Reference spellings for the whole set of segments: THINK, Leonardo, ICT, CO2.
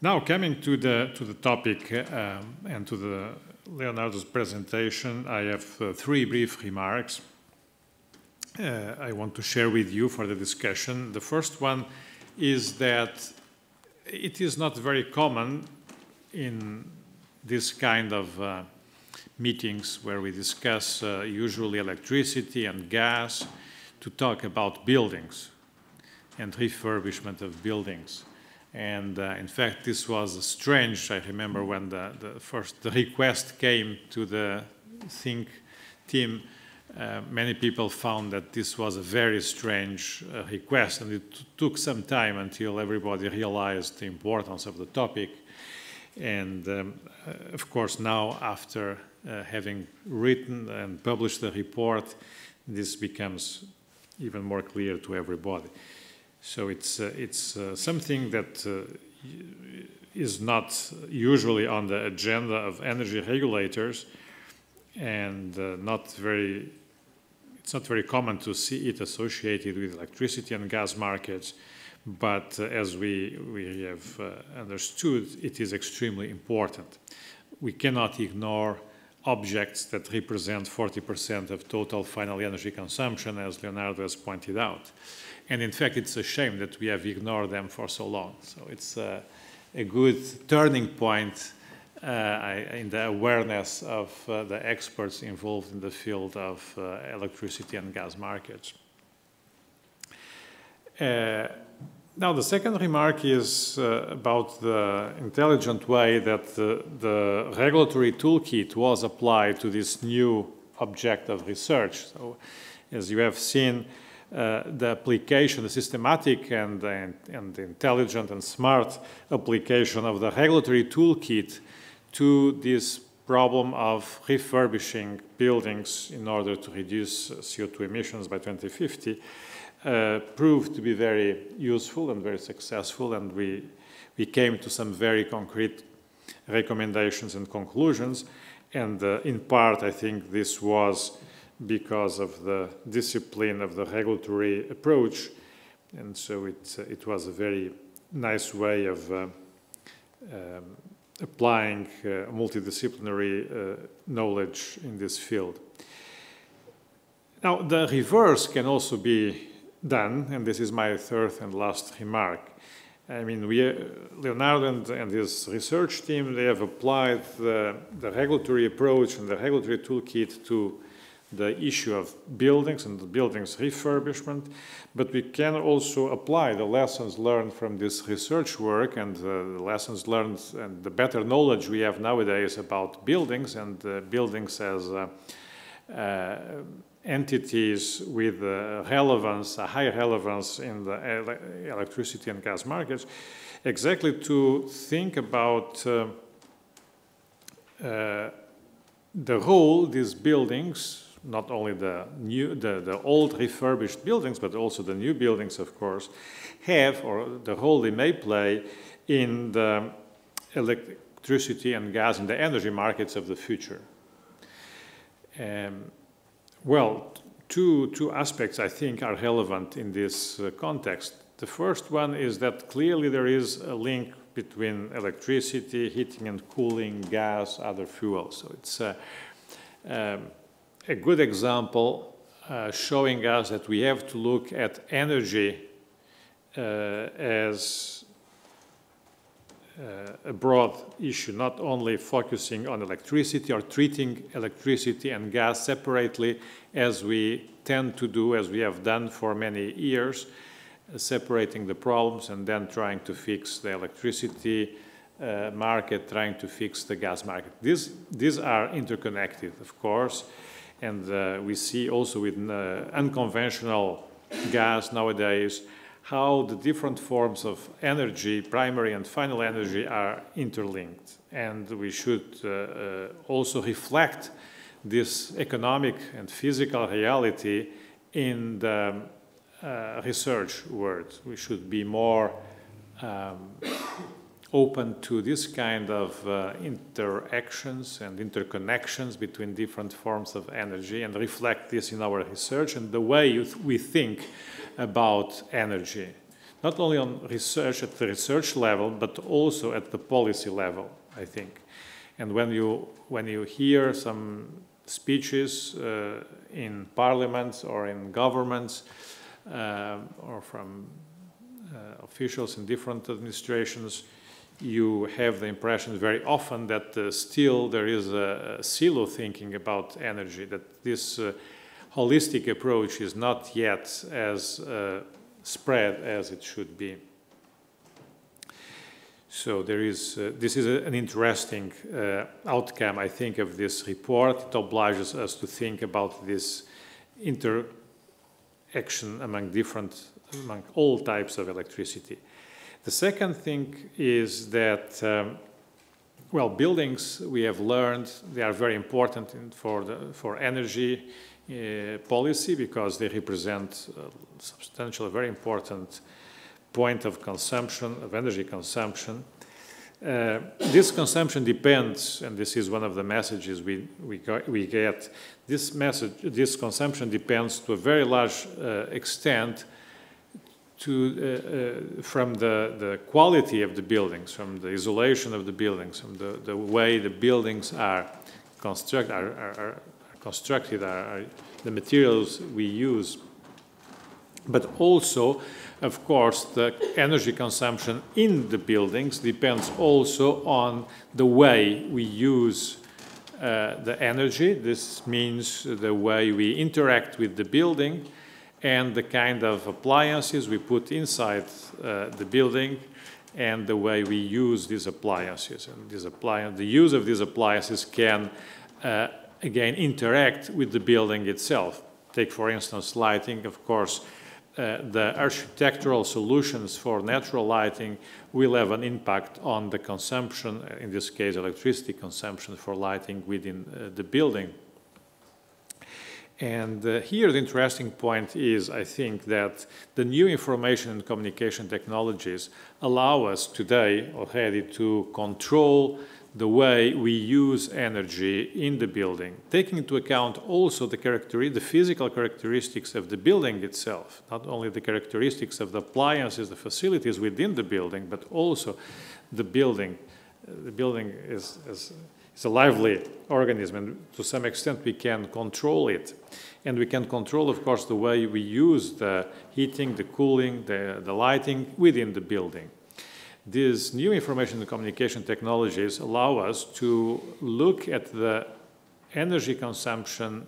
Now coming to the topic and to the Leonardo's presentation, I have three brief remarks I want to share with you for the discussion. The first one is that it is not very common in this kind of meetings where we discuss usually electricity and gas to talk about buildings and refurbishment of buildings. And in fact, this was strange. I remember when the request came to the THINK team, many people found that this was a very strange request, and it took some time until everybody realized the importance of the topic. And of course, now after having written and published the report, this becomes even more clear to everybody. So it's something that is not usually on the agenda of energy regulators, and it's not very common to see it associated with electricity and gas markets, but as we have understood, it is extremely important. We cannot ignore objects that represent 40% of total final energy consumption, as Leonardo has pointed out. And in fact, it's a shame that we have ignored them for so long. So it's a good turning point in the awareness of the experts involved in the field of electricity and gas markets. Now, the second remark is about the intelligent way that the regulatory toolkit was applied to this new object of research. So, as you have seen, the application, the systematic and the intelligent and smart application of the regulatory toolkit to this problem of refurbishing buildings in order to reduce CO2 emissions by 2050 proved to be very useful and very successful, and we came to some very concrete recommendations and conclusions. And in part, I think this was because of the discipline of the regulatory approach, and so it was a very nice way of applying multidisciplinary knowledge in this field. Now, the reverse can also be done, and this is my third and last remark. I mean, Leonardo and his research team, they have applied the regulatory approach and the regulatory toolkit to the issue of buildings and the buildings refurbishment, but we can also apply the lessons learned from this research work and the lessons learned and the better knowledge we have nowadays about buildings and buildings as entities with relevance, a high relevance in the electricity and gas markets, exactly to think about the role these buildings, not only the old refurbished buildings, but also the new buildings, of course, have, or the role they may play in the electricity and gas and the energy markets of the future. Well, two aspects I think are relevant in this context. The first one is that clearly there is a link between electricity, heating and cooling, gas, other fuels. So it's a good example showing us that we have to look at energy as a broad issue, not only focusing on electricity or treating electricity and gas separately, as we tend to do, as we have done for many years, separating the problems and then trying to fix the electricity market, trying to fix the gas market. These are interconnected, of course, and we see also with unconventional gas nowadays how the different forms of energy, primary and final energy, are interlinked. And we should also reflect this economic and physical reality in the research world. We should be more open to this kind of interactions and interconnections between different forms of energy and reflect this in our research and the way we think about energy, not only on research at the research level, but also at the policy level, I think. And when you hear some speeches in parliaments or in governments or from officials in different administrations, you have the impression very often that still there is a silo thinking about energy, that this holistic approach is not yet as spread as it should be. So there is, this is an interesting outcome, I think, of this report. It obliges us to think about this interaction among all types of electricity. The second thing is that, well, buildings, we have learned, they are very important for energy policy, because they represent a substantial, very important point of consumption, of energy consumption. This consumption depends, and this is one of the messages we get, this consumption depends to a very large extent from the quality of the buildings, from the isolation of the buildings, from the way the buildings are constructed, the materials we use, but also, of course, the energy consumption in the buildings depends also on the way we use the energy. This means the way we interact with the building and the kind of appliances we put inside the building and the way we use these appliances. And the use of these appliances can, again, interact with the building itself. Take, for instance, lighting. Of course, the architectural solutions for natural lighting will have an impact on the consumption, in this case electricity consumption for lighting within the building. And here the interesting point is, I think, that the new information and communication technologies allow us today already to control the way we use energy in the building, taking into account also the physical characteristics of the building itself, not only the characteristics of the appliances, the facilities within the building, but also the building. The building is a lively organism, and to some extent we can control it. And we can control, of course, the way we use the heating, the cooling, the lighting within the building. These new information and communication technologies allow us to look at the energy consumption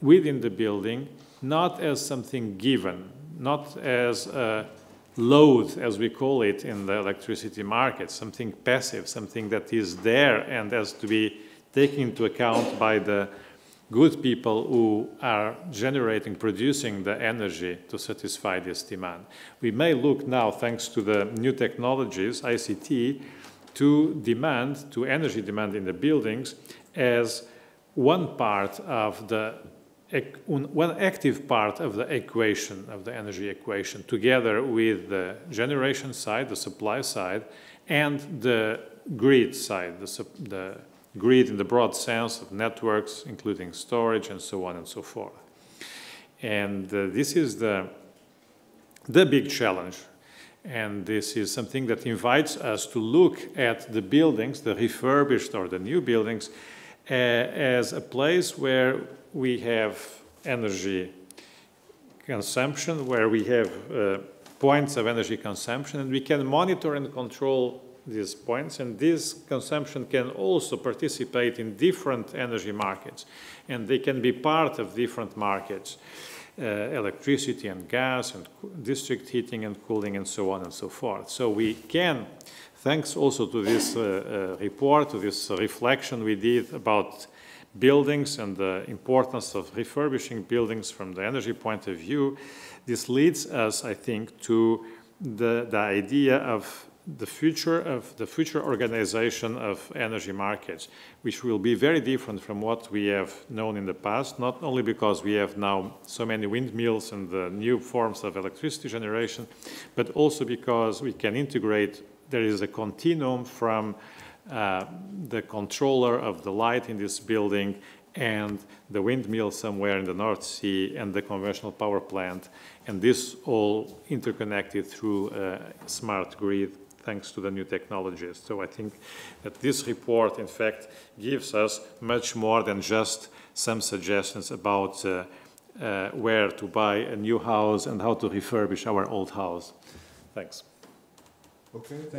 within the building not as something given, not as a load, as we call it in the electricity market, something passive, something that is there and has to be taken into account by the good people who are generating, producing the energy to satisfy this demand. We may look now, thanks to the new technologies, ICT, to energy demand in the buildings as one part of the, one active part of the equation, of the energy equation, together with the generation side, the supply side, and the grid side, the grid in the broad sense of networks, including storage and so on and so forth. And this is the big challenge. And this is something that invites us to look at the buildings, the refurbished or the new buildings, as a place where we have energy consumption, where we have points of energy consumption, and we can monitor and control these points, and this consumption can also participate in different energy markets, and they can be part of different markets, electricity and gas and district heating and cooling and so on and so forth. So we can, thanks also to this report, to this reflection we did about buildings and the importance of refurbishing buildings from the energy point of view, this leads us, I think, to the idea of the future organization of energy markets, which will be very different from what we have known in the past, not only because we have now so many windmills and the new forms of electricity generation, but also because we can integrate, there is a continuum from the controller of the light in this building and the windmill somewhere in the North Sea and the conventional power plant, and this all interconnected through a smart grid thanks to the new technologies. So I think that this report, in fact, gives us much more than just some suggestions about where to buy a new house and how to refurbish our old house. Thanks. Okay. Thank